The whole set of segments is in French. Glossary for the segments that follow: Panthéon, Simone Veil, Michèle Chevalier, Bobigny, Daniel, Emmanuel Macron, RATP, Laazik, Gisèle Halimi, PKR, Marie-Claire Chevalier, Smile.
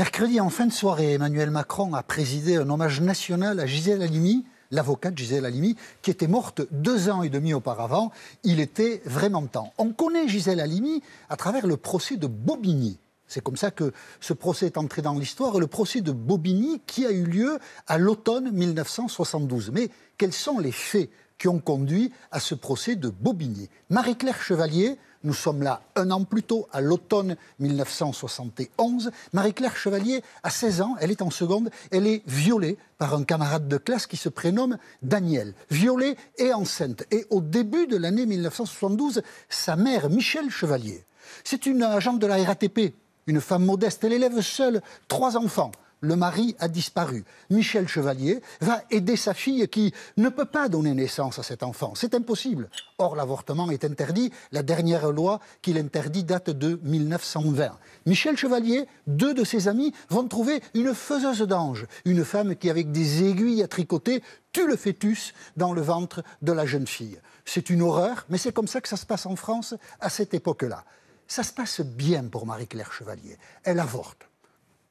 Mercredi, en fin de soirée, Emmanuel Macron a présidé un hommage national à Gisèle Halimi, l'avocate Gisèle Halimi, qui était morte 2 ans et demi auparavant. Il était vraiment temps. On connaît Gisèle Halimi à travers le procès de Bobigny. C'est comme ça que ce procès est entré dans l'histoire, le procès de Bobigny qui a eu lieu à l'automne 1972. Mais quels sont les faits qui ont conduit à ce procès de Bobigny? Marie-Claire Chevalier, nous sommes là 1 an plus tôt, à l'automne 1971. Marie-Claire Chevalier a 16 ans, elle est en seconde, elle est violée par un camarade de classe qui se prénomme Daniel. Violée et enceinte. Et au début de l'année 1972, sa mère, Michèle Chevalier, c'est une agente de la RATP, une femme modeste, elle élève seule 3 enfants. Le mari a disparu. Michèle Chevalier va aider sa fille qui ne peut pas donner naissance à cet enfant. C'est impossible. Or, l'avortement est interdit. La dernière loi qui l'interdit date de 1920. Michèle Chevalier, 2 de ses amis, vont trouver une faiseuse d'ange, une femme qui, avec des aiguilles à tricoter, tue le fœtus dans le ventre de la jeune fille. C'est une horreur, mais c'est comme ça que ça se passe en France à cette époque-là. Ça se passe bien pour Marie-Claire Chevalier. Elle avorte.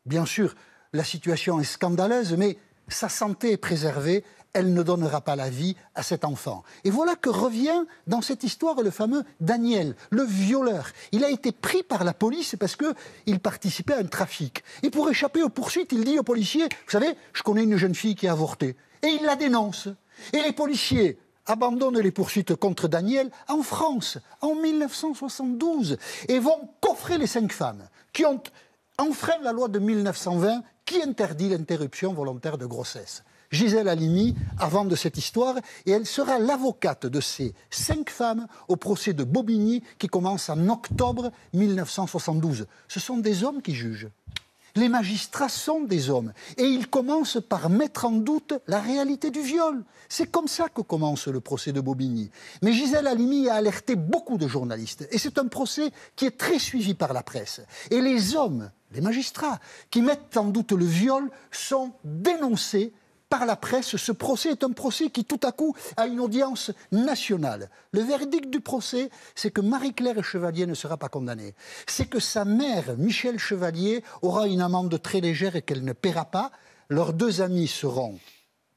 Bien sûr, la situation est scandaleuse, mais sa santé est préservée, elle ne donnera pas la vie à cet enfant. Et voilà que revient dans cette histoire le fameux Daniel, le violeur. Il a été pris par la police parce qu'il participait à un trafic. Et pour échapper aux poursuites, il dit aux policiers, « Vous savez, je connais une jeune fille qui a avorté. » Et il la dénonce. Et les policiers abandonnent les poursuites contre Daniel en France, en 1972, et vont coffrer les 5 femmes qui ont enfreint la loi de 1920, qui interdit l'interruption volontaire de grossesse. Gisèle Halimi, avant de cette histoire, et elle sera l'avocate de ces 5 femmes au procès de Bobigny qui commence en octobre 1972. Ce sont des hommes qui jugent. Les magistrats sont des hommes. Et ils commencent par mettre en doute la réalité du viol. C'est comme ça que commence le procès de Bobigny. Mais Gisèle Halimi a alerté beaucoup de journalistes. Et c'est un procès qui est très suivi par la presse. Et les hommes, les magistrats, qui mettent en doute le viol sont dénoncés par la presse. Ce procès est un procès qui, tout à coup, a une audience nationale. Le verdict du procès, c'est que Marie-Claire Chevalier ne sera pas condamnée. C'est que sa mère, Michèle Chevalier, aura une amende très légère et qu'elle ne paiera pas. Leurs 2 amis seront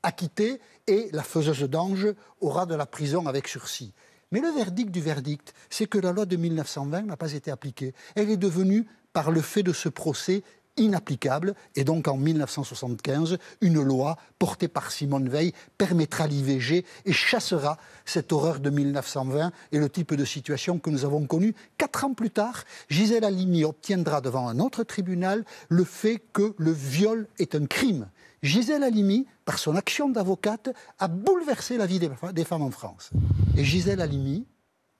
acquittés et la faiseuse d'ange aura de la prison avec sursis. Mais le verdict du verdict, c'est que la loi de 1920 n'a pas été appliquée. Elle est devenue, par le fait de ce procès, inapplicable, et donc en 1975, une loi portée par Simone Veil permettra l'IVG et chassera cette horreur de 1920 et le type de situation que nous avons connu. 4 ans plus tard, Gisèle Halimi obtiendra devant un autre tribunal le fait que le viol est un crime. Gisèle Halimi, par son action d'avocate, a bouleversé la vie des femmes en France. Et Gisèle Halimi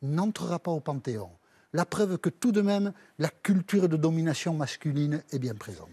n'entrera pas au Panthéon. La preuve que tout de même, la culture de domination masculine est bien présente.